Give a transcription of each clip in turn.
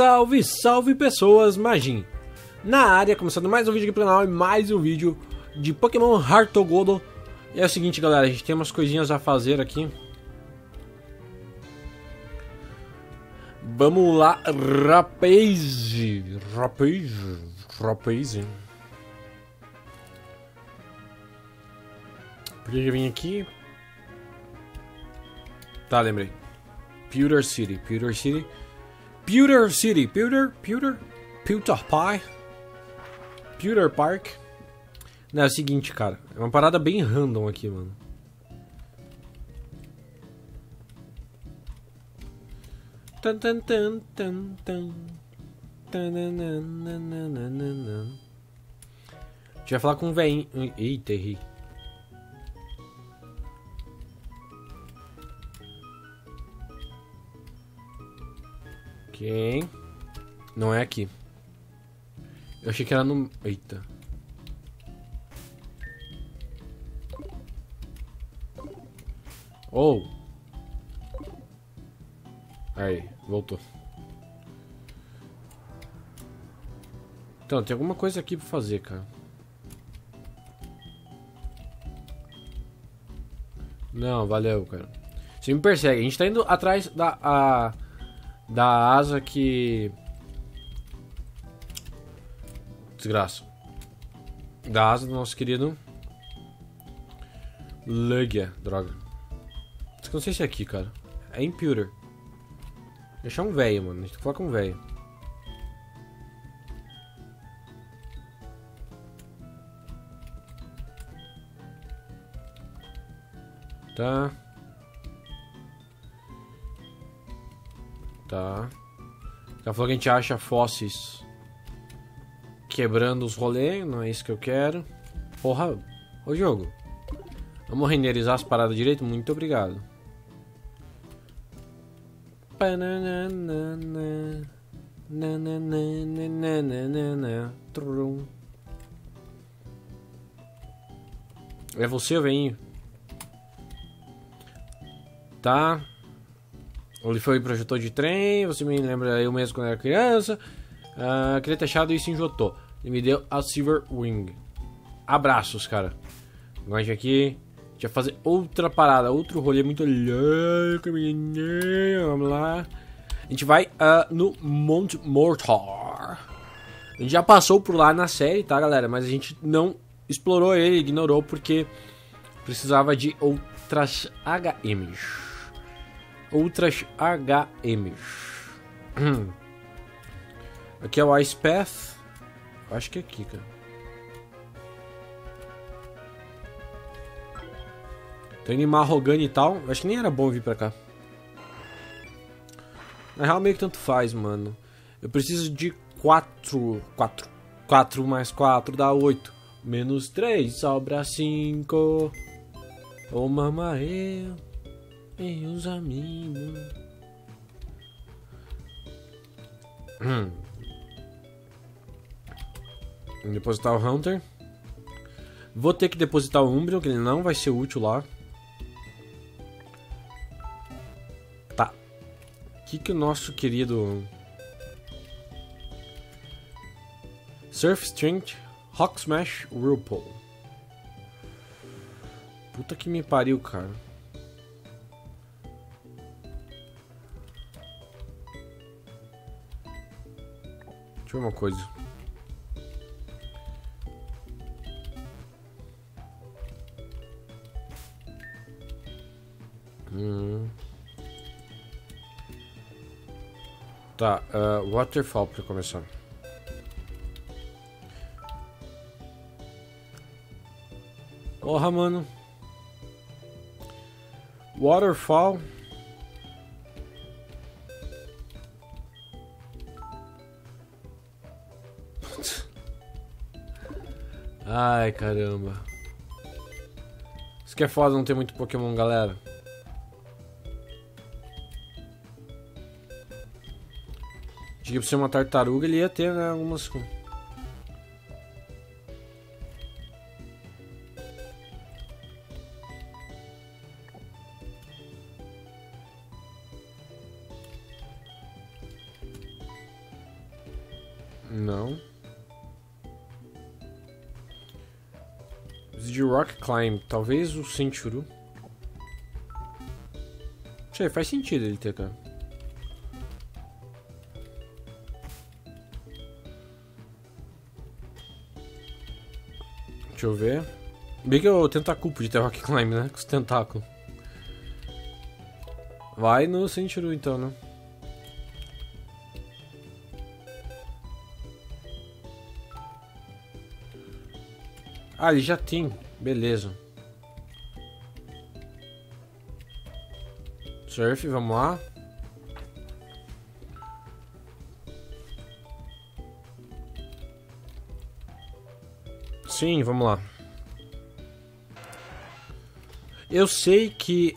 Salve, salve pessoas, Majin! Na área, começando mais um vídeo aqui pro canal e mais um vídeo de Pokémon Heart Gold. É o seguinte, galera, a gente tem umas coisinhas a fazer aqui. Vamos lá, rapaz. Por que eu vim aqui? Tá, lembrei. Pewter Park. Não, é o seguinte, cara. É uma parada bem random aqui, mano. A gente vai falar com um velhinho. Eita, errei. Ok. Não é aqui. Eu achei que era no... Eita. Oh. Aí, voltou. Então, tem alguma coisa aqui pra fazer, cara. Não, valeu, cara. Você me persegue. A gente tá indo atrás da... Da asa que... Desgraça. Da asa do nosso querido... Lugia. Droga. Não sei se é aqui, cara. É em Pewter. Deixar um velho, mano. A gente tem que falar com um velho. Tá... Tá. Ela falou que a gente acha fósseis quebrando os rolês, não é isso que eu quero. Porra, ô jogo. Vamos renderizar as paradas direito? Muito obrigado. É você, velhinho? Tá. Ele foi projetor de trem, você me lembra eu mesmo quando era criança. Queria ter achado isso em Jotô. Ele me deu a Silver Wing. Abraços, cara. Agora aqui, a gente vai fazer outra parada, outro rolê muito louco. Vamos lá. A gente vai no Mount Mortar. A gente já passou por lá na série, tá, galera? Mas a gente não explorou ele, ignorou, porque precisava de outras HMs. Aqui é o Ice Path. Acho que é aqui, cara. Tô indo em Mahogany e tal. Acho que nem era bom vir pra cá. Na real, meio que tanto faz, mano. Eu preciso de 4. 4 mais 4 dá 8. Menos 3 sobra 5. Ô, mamaê. Meus amigos. Vou depositar o Hunter. Vou ter que depositar o Umbreon, que ele não vai ser útil lá. Tá. O que o nosso querido... Surf Strength, Rock Smash, Whirlpool. Puta que me pariu, cara. Deixa eu ver uma coisa. Tá, Waterfall pra começar. Porra, mano. Waterfall. Ai, caramba. Isso que é foda não ter muito Pokémon, galera. Achei que pra ser uma tartaruga ele ia ter, né, algumas... Não. Os de Rock Climb. Talvez o Centuru. Não sei, faz sentido ele ter, cara. Deixa eu ver. Bem que o Tentacu podia ter Rock Climb, né? Com os tentáculos. Vai no Centuru então, né? Ah, ele já tem. Beleza. Surf, vamos lá. Sim, vamos lá. Eu sei que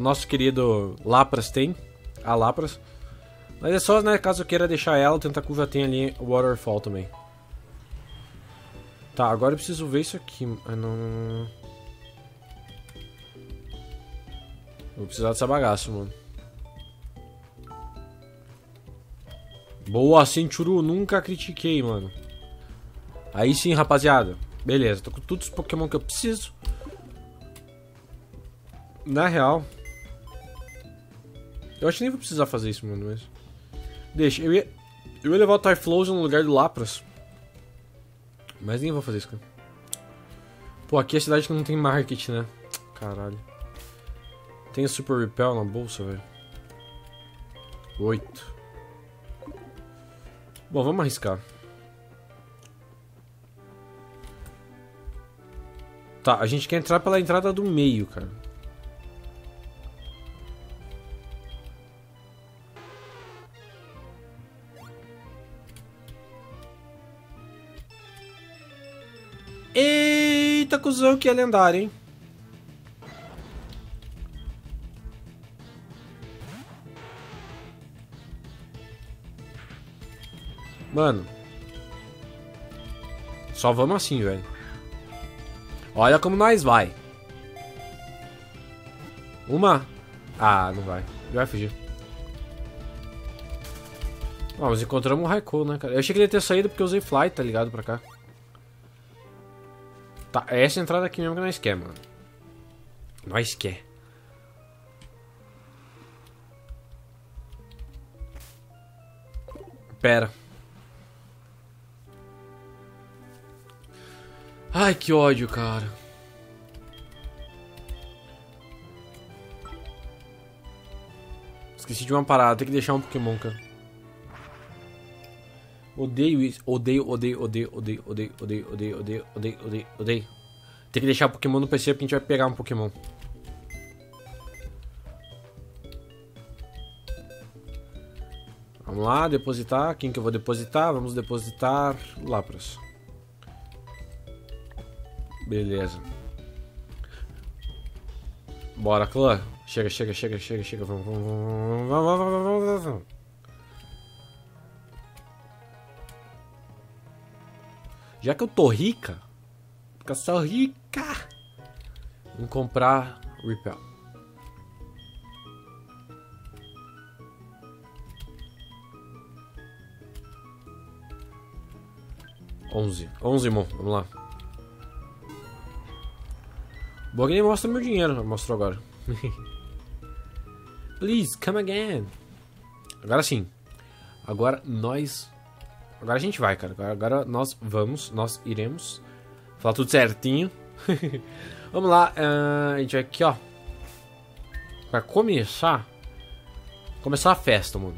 nosso querido Lapras tem. A Lapras. Mas é só, né, caso eu queira deixar ela, o Tentacu já tem ali o Waterfall também. Tá, agora eu preciso ver isso aqui. Ah, não, não, não. Vou precisar dessa bagaça, mano. Boa, Centuru, nunca critiquei, mano. Aí sim, rapaziada. Beleza, tô com todos os Pokémon que eu preciso. Na real, eu acho que nem vou precisar fazer isso, mano, mas... Deixa, eu ia levar o Typhlosion no lugar do Lapras. Mas nem vou fazer isso, cara. Pô, aqui é a cidade que não tem market, né? Caralho. Tem o Super Repel na bolsa, velho. 8. Bom, vamos arriscar. Tá, a gente quer entrar pela entrada do meio, cara. Eita, cuzão, que é lendário, hein? Mano. Só vamos assim, velho. Olha como nós vai. Uma. Ah, não vai. Ele vai fugir. Ó, mas encontramos um Raikou, né, cara? Eu achei que ele ia ter saído porque eu usei Fly, tá ligado, pra cá. Tá, é essa entrada aqui mesmo que nós quer, mano. Nós quer. Pera. Ai, que ódio, cara. Esqueci de uma parada, tem que deixar um Pokémon, cara. Odeio isso. Odeio. Tem que deixar o Pokémon no PC porque a gente vai pegar um Pokémon. Vamos lá, depositar. Quem que eu vou depositar? Vamos depositar o Lapras. Beleza. Bora, clã. Chega. Vamos. Já que eu tô rica, fica só rica, vamos comprar Repel. Onze, irmão, vamos lá. Boa, nem mostra meu dinheiro, mostrou agora. Please, come again. Agora sim. Agora nós... Agora a gente vai, cara. Agora nós vamos, nós iremos. Falar tudo certinho. Vamos lá. A gente vai aqui, ó. Pra começar. Começar a festa, mano.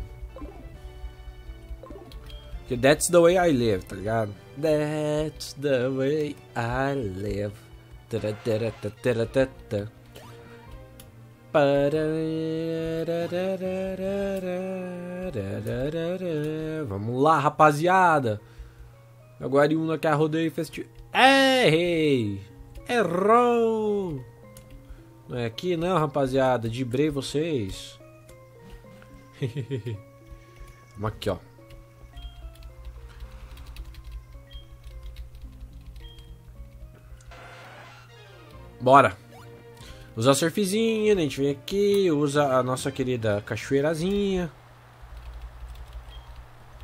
Porque that's the way I live, tá ligado? That's the way I live. Vamos lá, rapaziada. Agora um que arrodei e fez. Errei! Errou! Não é aqui não, rapaziada. Dibrei vocês. Vamos aqui, ó. Bora! Usar surfzinho, né? A gente vem aqui, usa a nossa querida cachoeirazinha.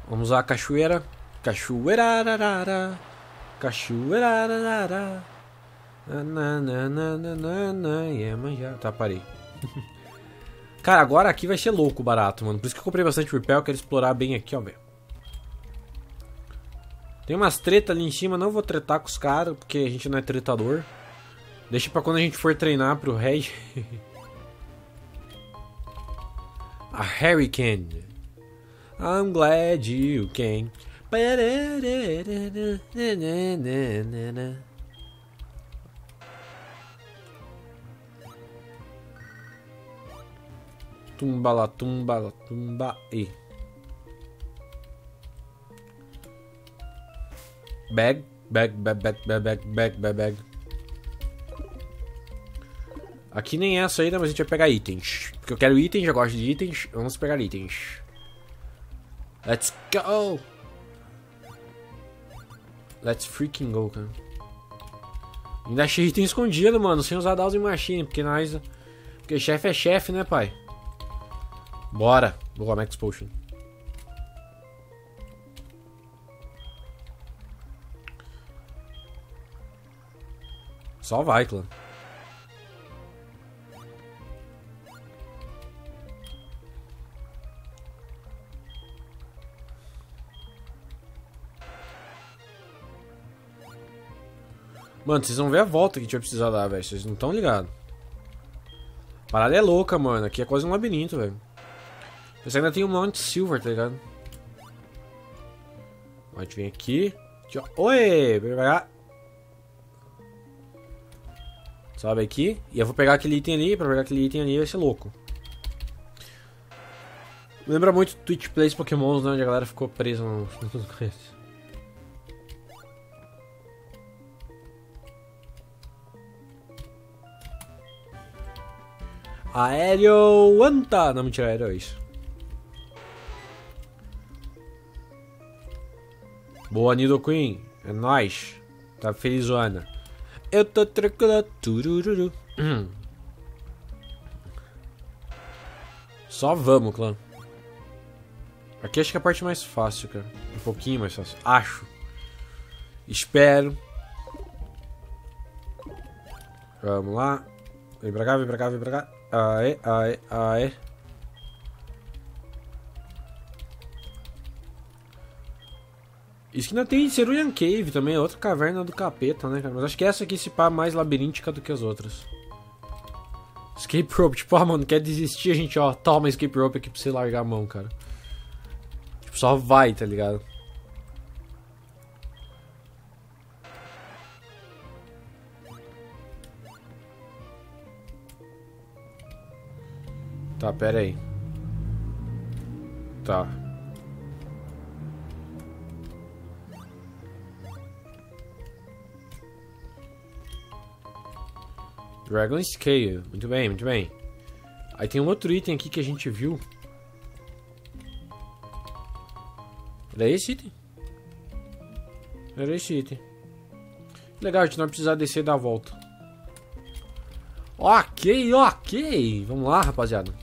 Vamos usar a cachoeira. Cachoeira, ararara, cachoeira, ararara. Tá, parei. Cara, agora aqui vai ser louco barato, mano. Por isso que eu comprei bastante repel, quero explorar bem aqui, ó, velho. Tem umas treta ali em cima, não vou tretar com os caras, porque a gente não é tretador. Deixa pra quando a gente for treinar pro Reg. A Hurricane. I'm glad you came. Tumba lá, tumba lá, tumba e bag, bag, bag, bag, bag, bag, bag, bag. Aqui nem é essa ainda, mas a gente vai pegar itens. Porque eu quero itens, eu gosto de itens. Vamos pegar itens. Let's go! Let's freaking go, cara. Ainda achei item escondido, mano, sem usar Dowsing Machine, porque nós... Porque chefe é chefe, né, pai? Bora! Boa, Max Potion. Só vai, clã. Mano, vocês vão ver a volta que a gente vai precisar dar, velho. Vocês não estão ligados. A parada é louca, mano. Aqui é quase um labirinto, velho. Esse ainda tem o Mount Silver, tá ligado? A gente vem aqui. Oi! Sobe aqui. E eu vou pegar aquele item ali. Pra pegar aquele item ali vai ser louco. Lembra muito Twitch Plays Pokémon, né? Onde a galera ficou presa no... Aéreo Anta! Não, mentira, aéreo é isso. Boa, Nidoqueen. É nóis. Tá felizona. Eu tô tranquila. Turururu. Só vamos, clã. Aqui acho que é a parte mais fácil, cara. Um pouquinho mais fácil. Acho. Espero. Vamos lá. Vem pra cá, vem pra cá, vem pra cá. Aê, aê, aê. Isso que ainda tem Cerulean Cave também, é outra caverna do capeta, né, cara? Mas acho que essa aqui se pá mais labiríntica do que as outras. Escape rope, tipo, ah, mano, quer desistir, gente, ó, toma escape rope aqui pra você largar a mão, cara. Tipo, só vai, tá ligado? Tá, pera aí. Tá. Dragon Scale. Muito bem, muito bem. Aí tem um outro item aqui que a gente viu. Era esse item? Era esse item. Legal, a gente não vai precisar descer e dar a volta. Ok, ok. Vamos lá, rapaziada.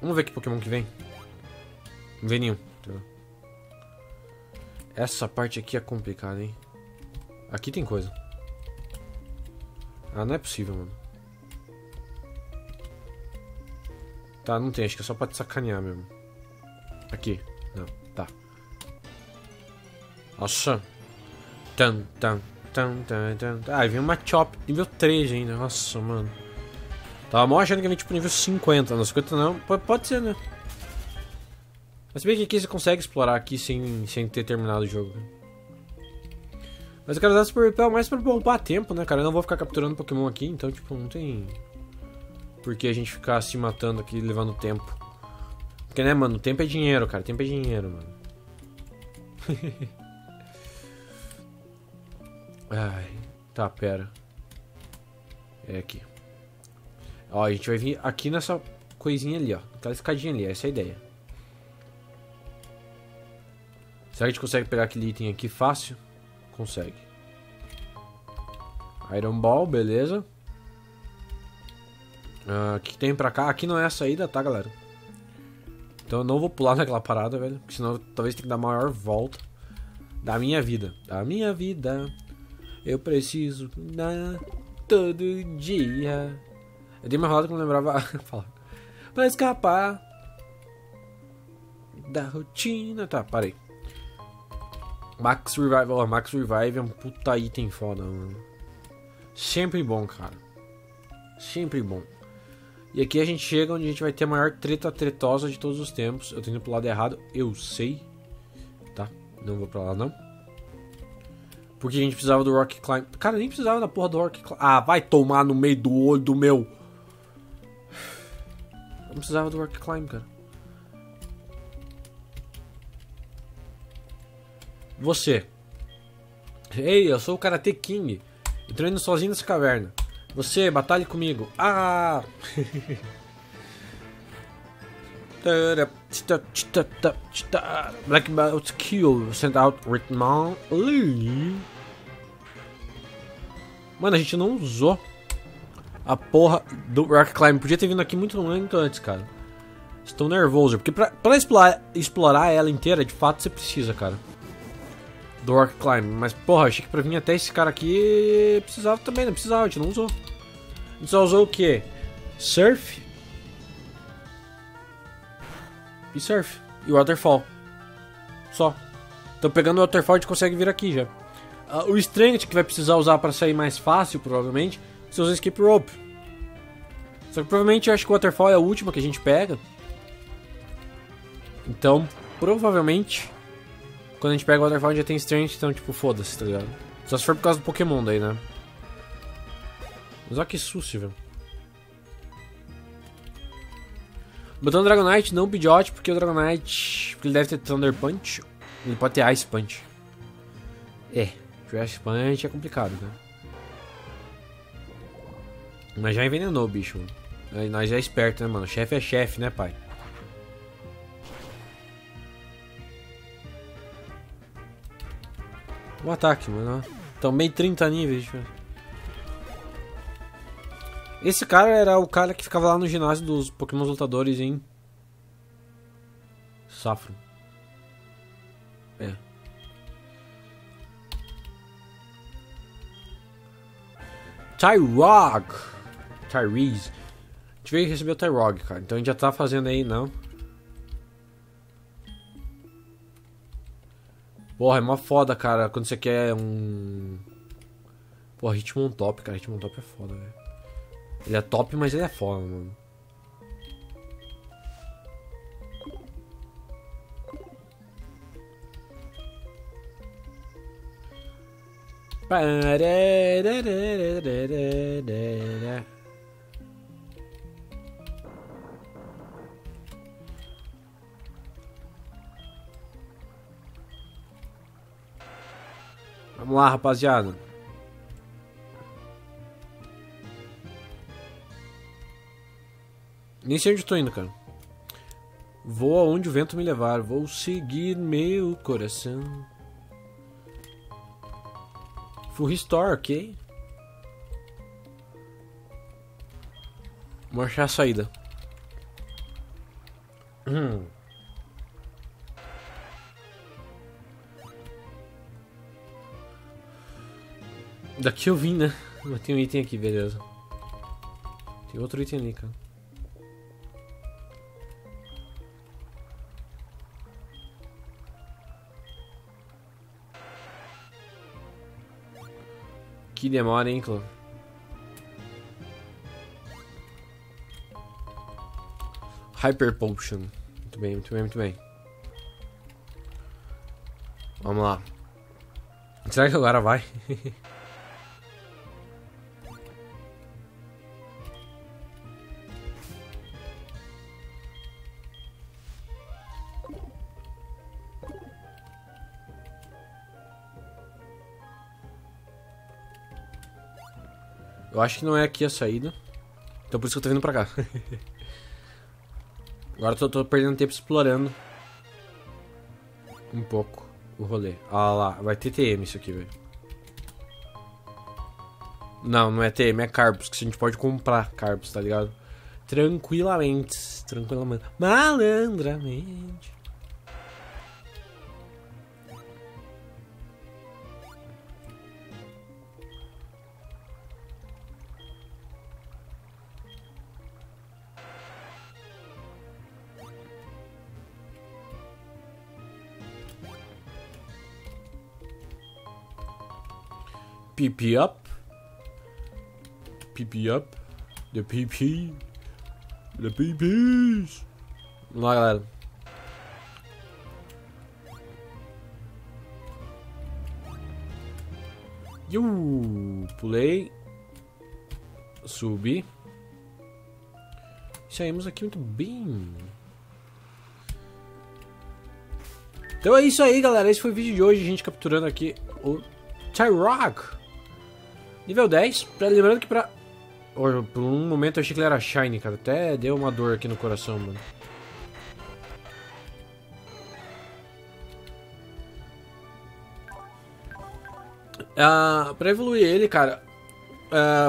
Vamos ver que Pokémon que vem. Não vem nenhum. Essa parte aqui é complicada, hein? Aqui tem coisa. Ah, não é possível, mano. Tá, não tem. Acho que é só pra te sacanear mesmo. Aqui. Não, tá. Nossa. Tan, tan, tan, tan, tan. Ah, vem uma Chop nível 3 ainda. Nossa, mano. Tava mal achando que vem tipo nível 50, não 50 não, pode ser, né? Mas bem que aqui você consegue explorar aqui sem ter terminado o jogo. Mas eu quero usar Super Repel mais pra poupar tempo, né, cara? Eu não vou ficar capturando Pokémon aqui, então tipo, não tem por que a gente ficar se matando aqui, levando tempo. Porque, né, mano, tempo é dinheiro, cara, tempo é dinheiro, mano. Ai, tá, pera. É aqui. Ó, a gente vai vir aqui nessa coisinha ali, ó. Aquela escadinha ali, essa é a ideia. Será que a gente consegue pegar aquele item aqui fácil? Consegue. Iron Ball, beleza. O que tem pra cá? Aqui não é a saída, tá, galera? Então eu não vou pular naquela parada, velho. Porque senão talvez tenha que dar a maior volta da minha vida. Da minha vida. Eu preciso dar todo dia. Eu dei uma rolada que não lembrava. Pra escapar da rotina. Tá, parei. Max Revive. Ó, Max Revive é um puta item foda, mano. Sempre bom, cara. Sempre bom. E aqui a gente chega onde a gente vai ter a maior treta tretosa de todos os tempos. Eu tô indo pro lado errado, eu sei. Tá, não vou pra lá não. Porque a gente precisava do Rock Climb. Cara, eu nem precisava da porra do Rock Climb. Ah, vai tomar no meio do olho do meu. Eu não precisava do Rock Climb, cara. Você. Ei, eu sou o Karate King. Entrando indo sozinho nessa caverna. Você, batalhe comigo. Ah! Black Belt kill. Send out Hitmon. Mano, a gente não usou a porra do Rock Climb. Podia ter vindo aqui muito antes, cara. Estou nervoso. Porque pra explorar ela inteira, de fato, você precisa, cara. Do Rock Climb, mas porra, achei que pra vir até esse cara aqui precisava também, não precisava, a gente não usou. A gente só usou o que? Surf e Surf e Waterfall. Só. Então pegando o Waterfall a gente consegue vir aqui já. O Strength que vai precisar usar pra sair mais fácil, provavelmente, se usa Escape Rope. Só que provavelmente eu acho que o Waterfall é a última que a gente pega. Então, provavelmente... Quando a gente pega o Waterfall já tem Strength, então tipo, foda-se, tá ligado? Só se for por causa do Pokémon daí, né? Mas olha que susto, velho. Botando Dragonite, não o Pidgeot, porque o Dragonite... Porque ele deve ter Thunder Punch. Ele pode ter Ice Punch. É, Ice Punch é complicado, né? Mas já envenenou o bicho, mano. Nós já é esperto, né, mano? Chefe é chefe, né, pai? Um ataque, mano. Também 30 níveis. Esse cara era o cara que ficava lá no ginásio dos Pokémon lutadores em... Safra. É. Tyrogue. Tyrese. A gente veio receber o Tyrogue, cara. Então a gente já tá fazendo aí, não. Porra, é mó foda, cara, quando você quer um... Porra, Hitmontop, cara, Hitmontop é foda, velho. Ele é top, mas ele é foda, mano. Vamos lá, rapaziada. Nem sei onde eu tô indo, cara. Vou aonde o vento me levar. Vou seguir meu coração. Full Restore, ok. Vou achar a saída. Daqui eu vim, né? Mas tem um item aqui, beleza. Tem outro item ali, cara. Que demora, hein, Clô? Hyper Potion. Muito bem, muito bem, muito bem. Vamos lá. Será que agora vai? Eu acho que não é aqui a saída. Então por isso que eu tô vindo pra cá. Agora eu tô perdendo tempo explorando um pouco o rolê. Ah lá, vai ter TM isso aqui, velho. Não, não é TM, é Carbos, que a gente pode comprar Carbos, tá ligado? Tranquilamente. tranquilamente. Malandramente. PP up. PP up. The PP. The PPs. Vamos lá, galera. Pulei. Subi. Saímos aqui muito bem. Então é isso aí, galera. Esse foi o vídeo de hoje. A gente capturando aqui o Tyrogue. Nível 10, lembrando que pra... Oh, por um momento eu achei que ele era Shiny, cara. Até deu uma dor aqui no coração, mano. Pra evoluir ele, cara...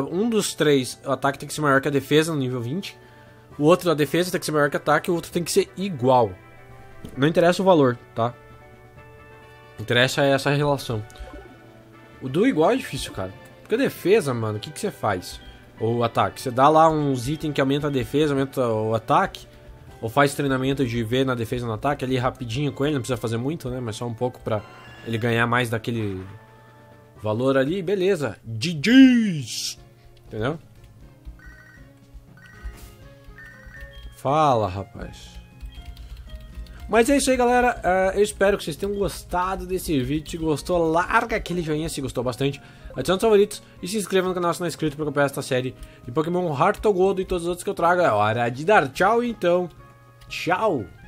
um dos três, o ataque tem que ser maior que a defesa no nível 20. O outro, a defesa tem que ser maior que o ataque. O outro tem que ser igual. Não interessa o valor, tá? Interessa essa relação. O do igual é difícil, cara. Porque a defesa, mano, o que que você faz? Ou ataque? Você dá lá uns itens que aumenta a defesa, aumenta o ataque? Ou faz treinamento de ver na defesa e no ataque ali rapidinho com ele? Não precisa fazer muito, né? Mas só um pouco pra ele ganhar mais daquele valor ali. Beleza. GG's! Entendeu? Fala, rapaz. Mas é isso aí, galera. Eu espero que vocês tenham gostado desse vídeo. Se gostou, larga aquele joinha se gostou bastante. Adicione os favoritos e se inscreva no canal se não é inscrito para acompanhar esta série de Pokémon Heart Gold e todos os outros que eu trago. É hora de dar tchau, então. Tchau!